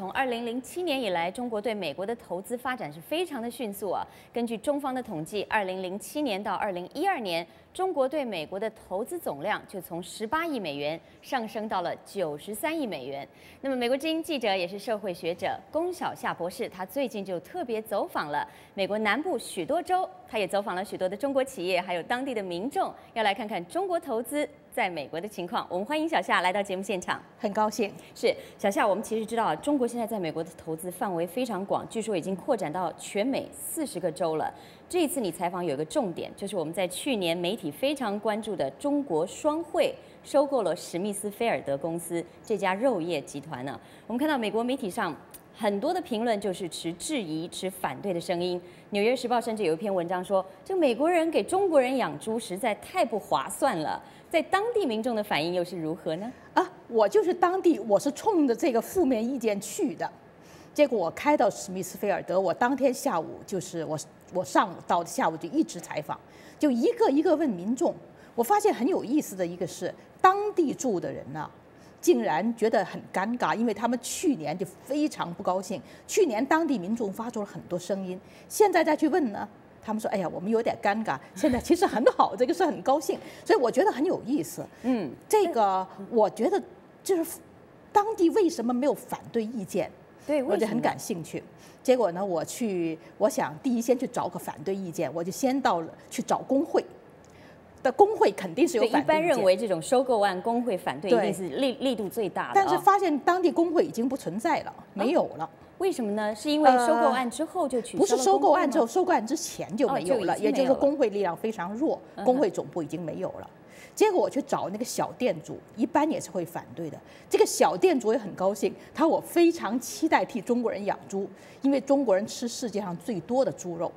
从2007年以来，中国对美国的投资发展是非常的迅速啊。根据中方的统计，2007年到2012年，中国对美国的投资总量就从18亿美元上升到了93亿美元。那么，美国之音记者也是社会学者龚晓夏博士，他最近就特别走访了美国南部许多州，他也走访了许多的中国企业，还有当地的民众，要来看看中国投资在美国的情况。我们欢迎晓夏来到节目现场，很高兴。是晓夏，我们其实知道，中国现在在美国的投资范围非常广，据说已经扩展到全美40个州了。这一次你采访有一个重点，就是我们在去年媒体非常关注的中国双汇收购了史密斯菲尔德公司这家肉业集团呢。我们看到美国媒体上很多的评论就是持质疑、持反对的声音，《纽约时报》甚至有一篇文章说，这美国人给中国人养猪实在太不划算了。在当地民众的反应又是如何呢？我就是当地，我是冲着这个负面意见去的。结果我开到史密斯菲尔德，我当天下午就是我上午到下午就一直采访，就一个一个问民众。我发现很有意思的一个是，当地住的人呢，竟然觉得很尴尬，因为他们去年就非常不高兴。去年当地民众发出了很多声音，现在再去问呢，他们说：“哎呀，我们有点尴尬。”现在其实很好，这个是很高兴，所以我觉得很有意思。嗯，这个我觉得就是当地为什么没有反对意见？对，我就很感兴趣。结果呢，我想第一先去找个反对意见，我就先到了去找工会。的工会肯定是有反对意见。一般认为这种收购案，工会反对一定是力度最大的。但是发现当地工会已经不存在了，没有了。为什么呢？是因为收购案之后就取消了。不是收购案之后，收购案之前就没有了，也就是工会力量非常弱，工会总部已经没有了。结果我去找那个小店主，一般也是会反对的。这个小店主也很高兴，他说我非常期待替中国人养猪，因为中国人吃世界上最多的猪肉。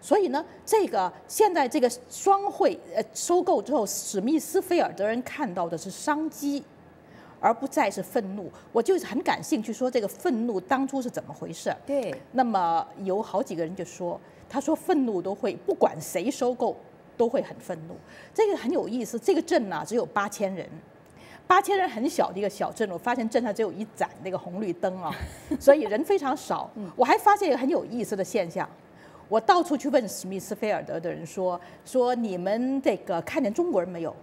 所以呢，这个现在这个双汇收购之后，史密斯菲尔德人看到的是商机，而不再是愤怒。我就是很感兴趣，说这个愤怒当初是怎么回事？对。那么有好几个人就说，他说愤怒都会，不管谁收购都会很愤怒。这个很有意思。这个镇呢，只有8000人。8000人很小的一个小镇，我发现镇上只有一盏那个红绿灯啊，所以人非常少。我还发现一个很有意思的现象。我到处去问史密斯菲尔德的人说你们这个看见中国人没有？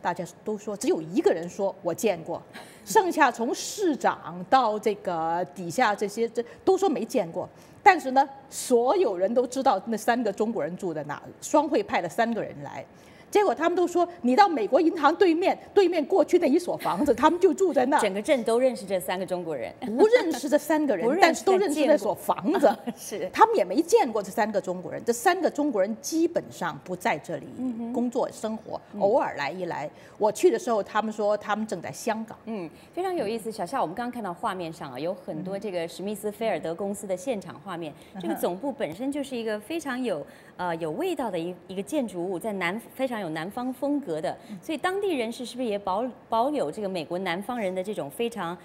大家都说，只有一个人说我见过，剩下从市长到这个底下这些都说没见过。但是呢，所有人都知道那3个中国人住在哪，双汇派了3个人来，结果他们都说你到美国银行对面过去那一所房子，他们就住在那。整个镇都认识这3个中国人，不认识这3个人，但是都认识那所房子。是，他们也没见过这3个中国人。这3个中国人基本上不在这里工作生活，偶尔来一来。我去的时候，他们说他们正在香港。嗯，非常有意思。小夏，我们刚刚看到画面上啊，有很多这个史密斯菲尔德公司的现场画面。这个总部本身就是一个非常有味道的一个建筑物，在非常有南方风格的，所以当地人士是不是也保有这个美国南方人的这种非常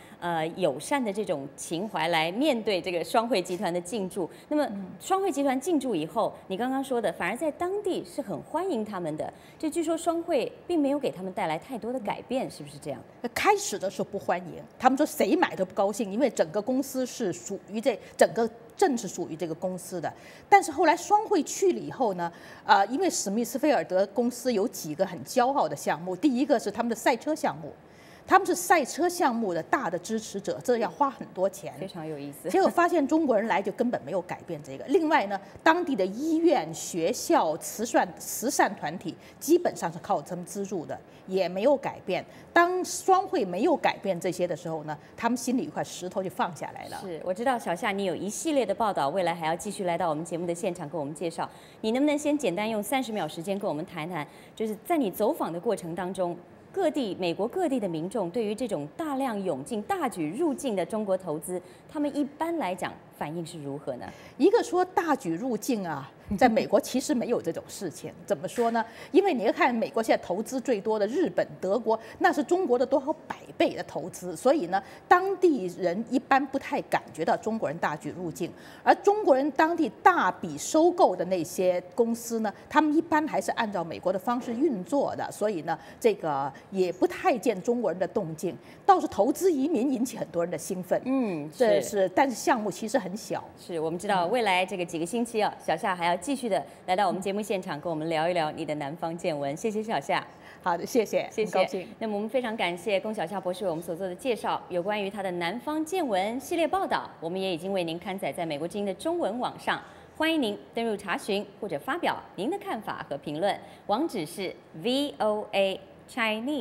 友善的这种情怀来面对这个双汇集团的进驻？那么双汇集团进驻以后，你刚刚说的反而在当地是很欢迎他们的。这据说双汇并没有给他们带来太多的改变，是不是这样？开始的时候不欢迎，他们说谁买都不高兴，因为整个公司是属于整个。正是属于这个公司的，但是后来双汇去了以后呢，因为史密斯菲尔德公司有几个很骄傲的项目，第一个是他们的赛车项目，他们是赛车项目的大的支持者，这要花很多钱，非常有意思。结果发现中国人来就根本没有改变这个。另外呢，当地的医院、学校、慈善团体基本上是靠他们资助的，也没有改变。当双汇没有改变这些的时候呢，他们心里一块石头就放下来了。是，我知道晓夏你有一系列的报道，未来还要继续来到我们节目的现场跟我们介绍。你能不能先简单用30秒时间跟我们谈谈，就是在你走访的过程当中，美国各地的民众对于这种大量涌进、大举入境的中国投资，他们一般来讲反应是如何呢？一个说大举入境啊，在美国其实没有这种事情。怎么说呢？因为你要看美国现在投资最多的日本、德国，那是中国的多少百倍的投资，所以呢，当地人一般不太感觉到中国人大举入境，而中国人当地大笔收购的那些公司呢，他们一般还是按照美国的方式运作的，所以呢，这个也不太见中国人的动静，倒是投资移民引起很多人的兴奋。嗯，这是，但是项目其实很小。是我们知道未来这个几个星期啊，小夏还要继续的来到我们节目现场，跟我们聊一聊你的南方见闻。谢谢小夏。好的，谢谢，谢谢。那么我们非常感谢龚晓夏博士为我们所做的介绍，有关于他的南方见闻系列报道，我们也已经为您刊载在美国之音的中文网上，欢迎您登入查询或者发表您的看法和评论，网址是voachinese.com。